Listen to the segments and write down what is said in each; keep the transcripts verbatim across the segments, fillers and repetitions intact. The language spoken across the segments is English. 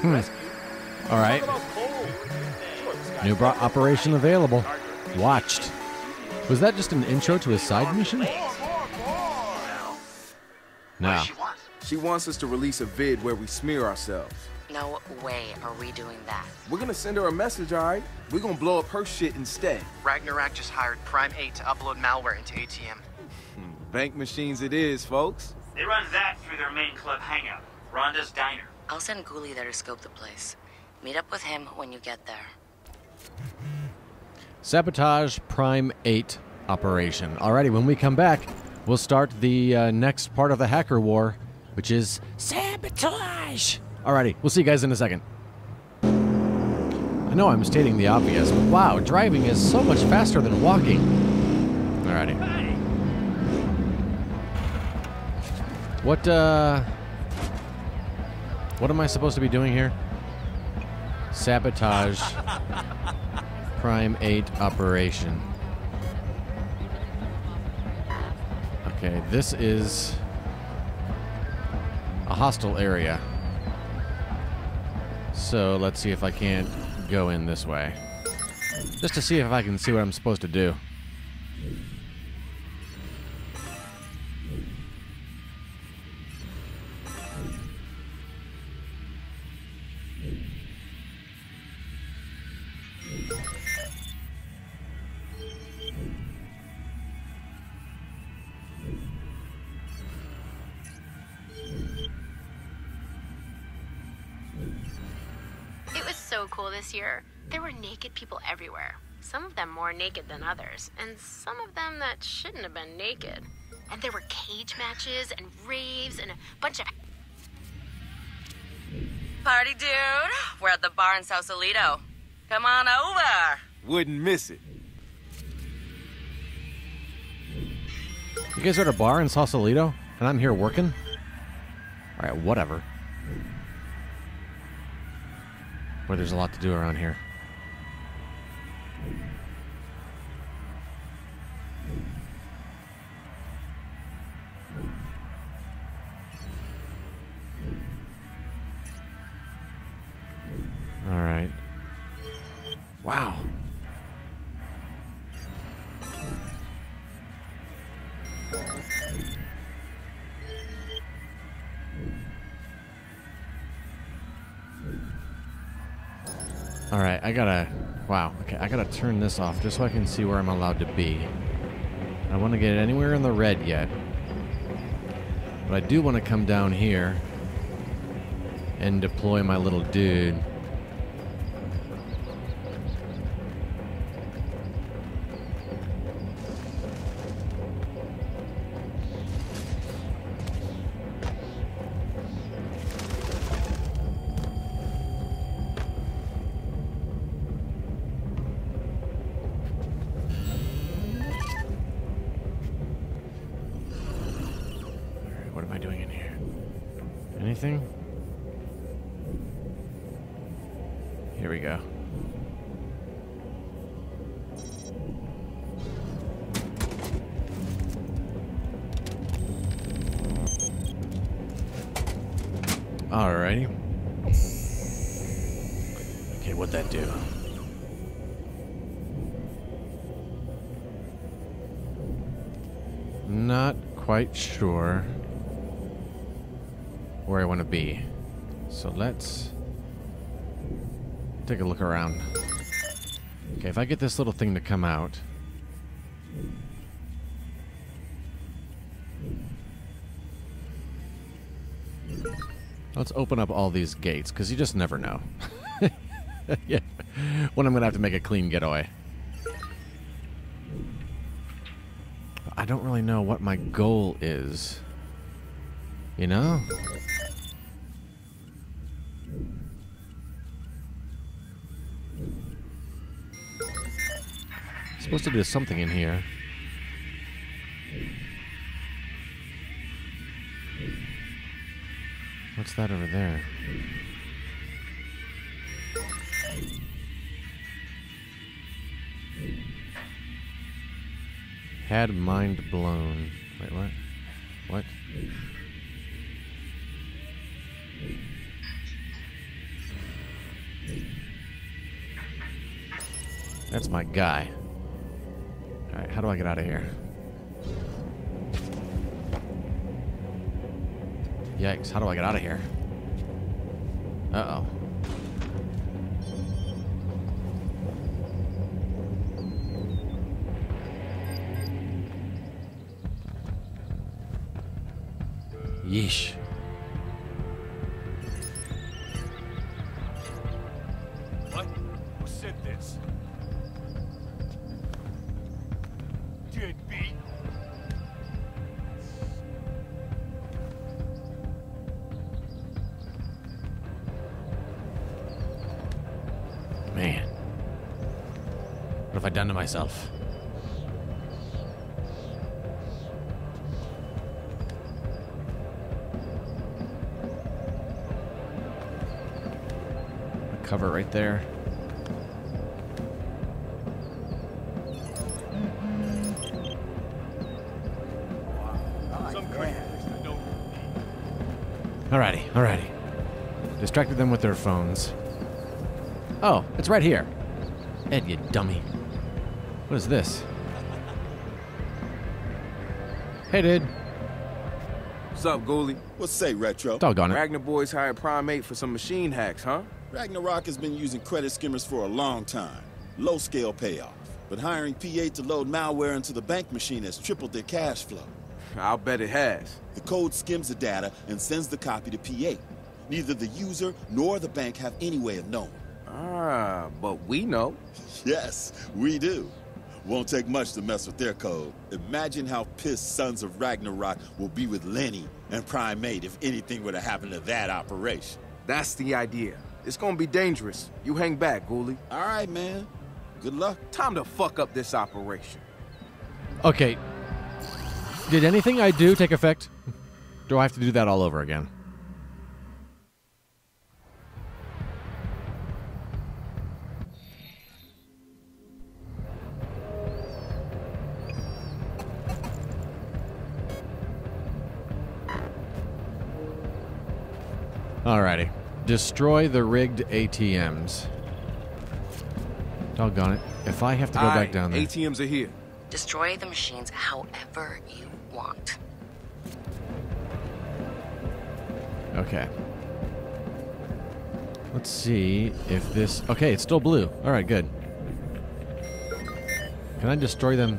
Hmm. All right. New operation available. Watched. Was that just an intro to a side mission? No. She wants us to release a vid where we smear ourselves. No way are we doing that. We're gonna send her a message, all right? We're gonna blow up her shit instead. Ragnarok just hired Prime eight to upload malware into A T M. Bank machines it is, folks. They run that through their main club hangout, Ronda's Diner. I'll send Ghoulie there to scope the place. Meet up with him when you get there. Sabotage Prime eight operation. Alrighty, when we come back, we'll start the uh, next part of the hacker war, which is sabotage. Alrighty, we'll see you guys in a second. I know I'm stating the obvious, but wow, driving is so much faster than walking. Alrighty. Hey. What, uh... What am I supposed to be doing here? Sabotage Prime eight operation. Okay, this is a hostile area. So let's see if I can't go in this way. Just to see if I can see what I'm supposed to do. This year, there were naked people everywhere. Some of them more naked than others, and some of them that shouldn't have been naked. And there were cage matches and raves and a bunch of... Party dude! We're at the bar in Sausalito. Come on over! Wouldn't miss it. You guys are at a bar in Sausalito, and I'm here working? Alright, whatever. Boy, there's a lot to do around here. All right. Wow. All right, I gotta, wow, okay, I gotta turn this off just so I can see where I'm allowed to be. I don't want to get anywhere in the red yet. But I do want to come down here and deploy my little dude. Here we go. Alrighty. Okay, what'd that do? Not quite sure where I want to be. So let's take a look around. Okay, if I get this little thing to come out. Let's open up all these gates, because you just never know. Yeah, when I'm going to have to make a clean getaway. I don't really know what my goal is. You know? Supposed to do something in here. What's that over there? Had mind blown. Wait, what? What? That's my guy. Alright, how do I get out of here? Yikes, how do I get out of here? Uh-oh. Yeesh. What? Who said this? Did be. Man. What have I done to myself? Cover right there. Alrighty, alrighty. Distracted them with their phones. Oh, it's right here. Ed, you dummy. What is this? Hey, dude. What's up, Ghoulie? What's say, Retro? Doggone it. Ragnar boys hired Prime eight for some machine hacks, huh? Ragnarok has been using credit skimmers for a long time. Low-scale payoff. But hiring P eight to load malware into the bank machine has tripled their cash flow. I'll bet it has. The code skims the data and sends the copy to P eight. Neither the user nor the bank have any way of knowing. Ah, but we know. Yes, we do. Won't take much to mess with their code. Imagine how pissed Sons of Ragnarok will be with Lenni and Prime eight if anything were to happen to that operation. That's the idea. It's gonna be dangerous. You hang back, Ghoulie. All right, man. Good luck. Time to fuck up this operation. Okay. Did anything I do take effect? Do I have to do that all over again? Alrighty. Destroy the rigged A T Ms. Doggone it. If I have to go Aye, back down there. A T Ms are here. Destroy the machines however you want. Okay. Let's see if this... Okay, it's still blue. Alright, good. Can I destroy them?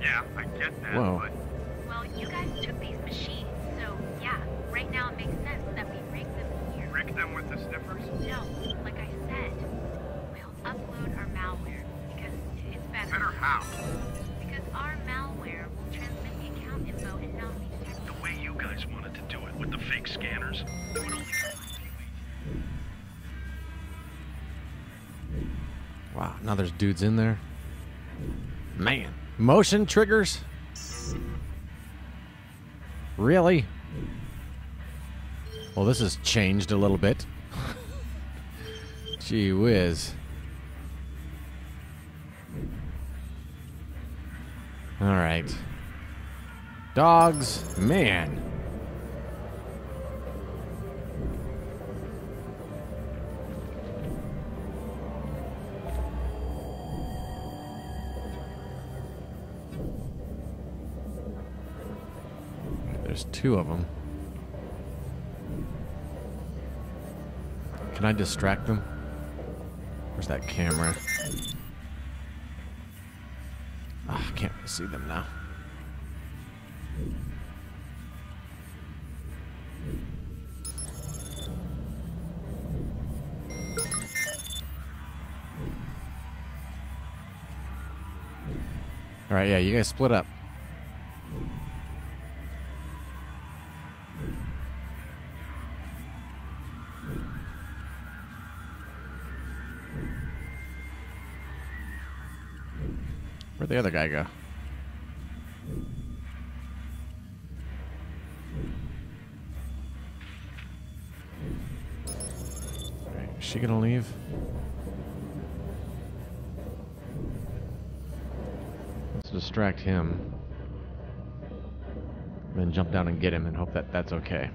Yeah, I get that. Whoa. But... Well, you guys took these machines, so yeah, right now it makes sense that we rig them here. Rig them with the sniffers? No, like I said, we'll upload our malware because it's better. Better how? Because our malware will transmit the account info and not be detected. The way you guys wanted to do it with the fake scanners. Wow, now there's dudes in there. Man, motion triggers? Really? Well, this has changed a little bit. Gee whiz. All right. Dogs, man. There's two of them. Can I distract them? Where's that camera? Ah, I can't see them now. All right, yeah, you guys split up. Where'd the other guy go? All right, is she gonna leave? Let's distract him. And then jump down and get him and hope that that's okay.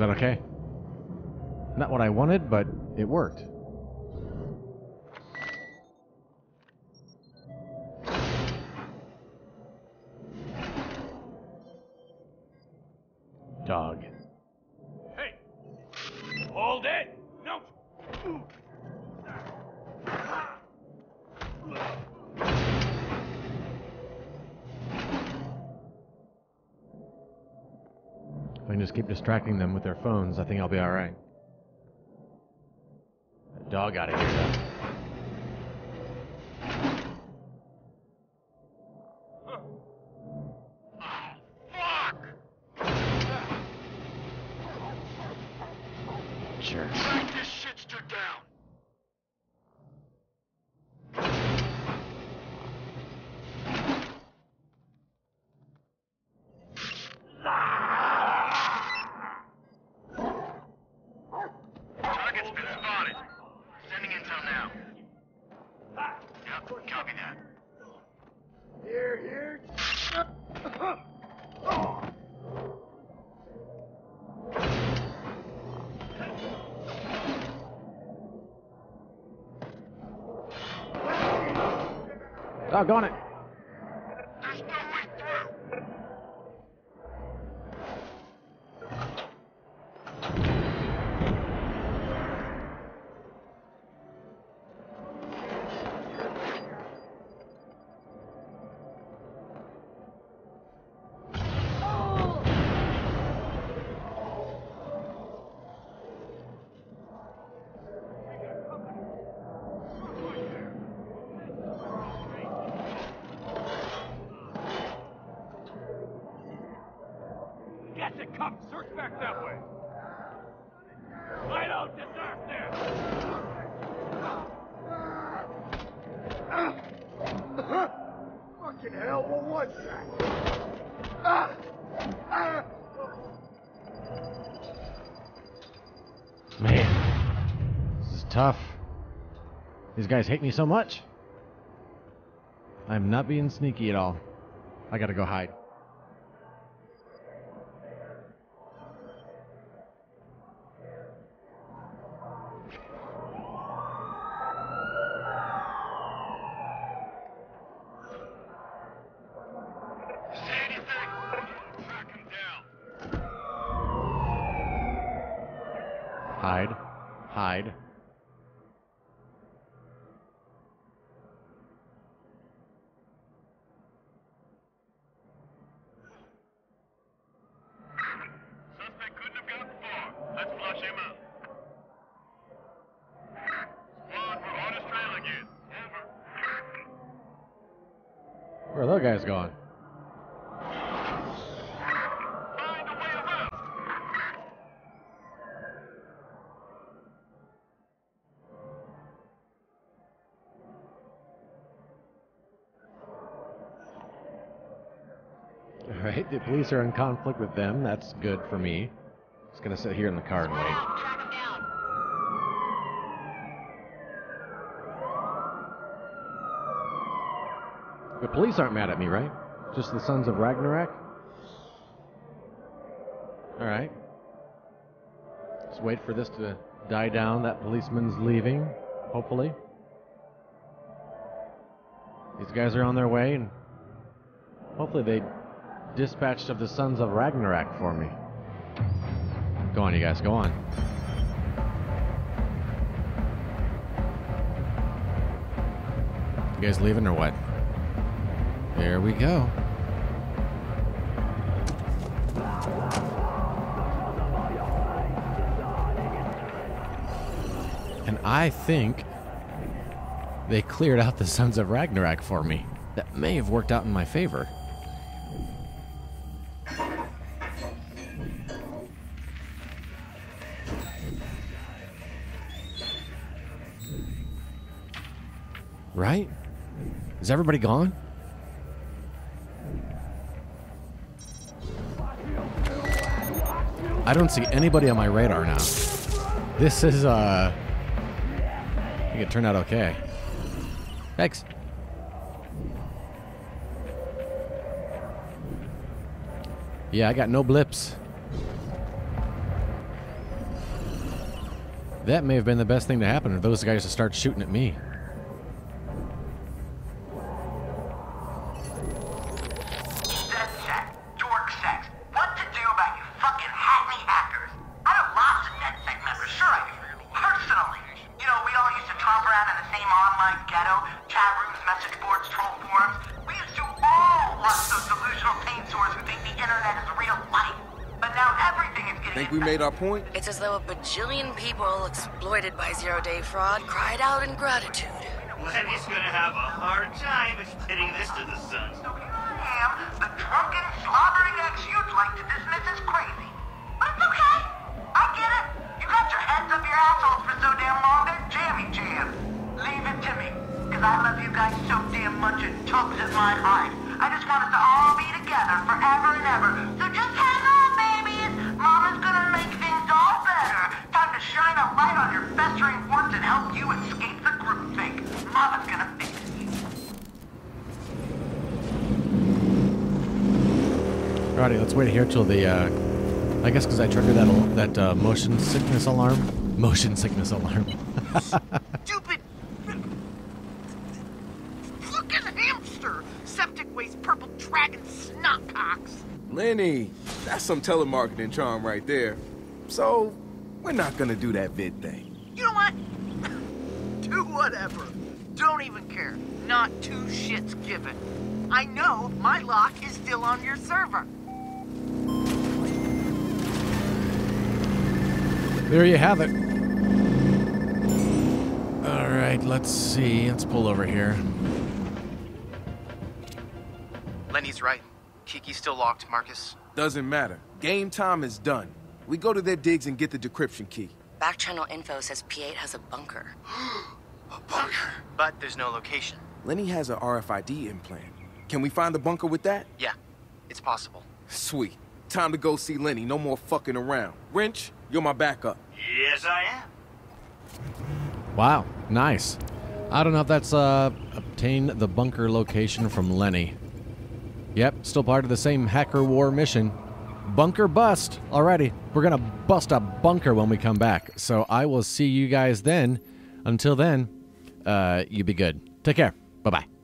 Is that okay? Not what I wanted, but it worked. Dog. Hey! Hold it! No! If I can just keep distracting them with their phones, I think I'll be alright. That dog out of here, though. Oh, go on it. There's no way these guys hate me so much. I'm not being sneaky at all. I gotta go hide. Hide. Hide. Guy's gone. Find a way around. All right, the police are in conflict with them. That's good for me. I'm just gonna sit here in the car and wait. The police aren't mad at me, right? Just the sons of Ragnarok? Alright. Let's wait for this to die down. That policeman's leaving, hopefully. These guys are on their way, and hopefully they dispatched of the sons of Ragnarok for me. Go on, you guys, go on. You guys leaving or what? There we go. And I think they cleared out the Sons of Ragnarok for me. That may have worked out in my favor. Right? Is everybody gone? I don't see anybody on my radar now. This is, uh... I think it turned out okay. Thanks. Yeah, I got no blips. That may have been the best thing to happen, or those guys to start shooting at me. Point? It's as though a bajillion people exploited by zero-day fraud cried out in gratitude. Lenny's gonna have a hard time admitting this to the sun. So here I am, the drunken, slobbering ex you'd like to dismiss as crazy. But it's okay. I get it. You got your heads up your assholes for so damn long, they're jammy jams. Leave it to me, because I love you guys so damn much it tugs at my heart. I just want us to all be together forever and ever. So just hang on, babies. Mama's gonna make shine a light on your festering warts and help you escape the groupthink. Mama's gonna fix you. Alrighty, let's wait here till the, uh, I guess because I triggered that, that uh, motion sickness alarm. Motion sickness alarm. Stupid fucking hamster! Septic waste purple dragon snotcocks! Lenni, that's some telemarketing charm right there. So... we're not gonna do that vid thing. You know what? Do whatever. Don't even care. Not two shits given. I know my lock is still on your server. There you have it. All right, let's see. Let's pull over here. Lenny's right. Kiki's still locked, Marcus. Doesn't matter. Game time is done. We go to their digs and get the decryption key. Backchannel info says P eight has a bunker. A bunker? But there's no location. Lenni has an R F I D implant. Can we find the bunker with that? Yeah, it's possible. Sweet. Time to go see Lenni. No more fucking around. Wrench, you're my backup. Yes, I am. Wow, nice. I don't know if that's, uh, obtained the bunker location from Lenni. Yep, still part of the same hacker war mission. Bunker bust. Alrighty, we're gonna bust a bunker when we come back. So I will see you guys then. Until then, uh, you be good. Take care. Bye-bye.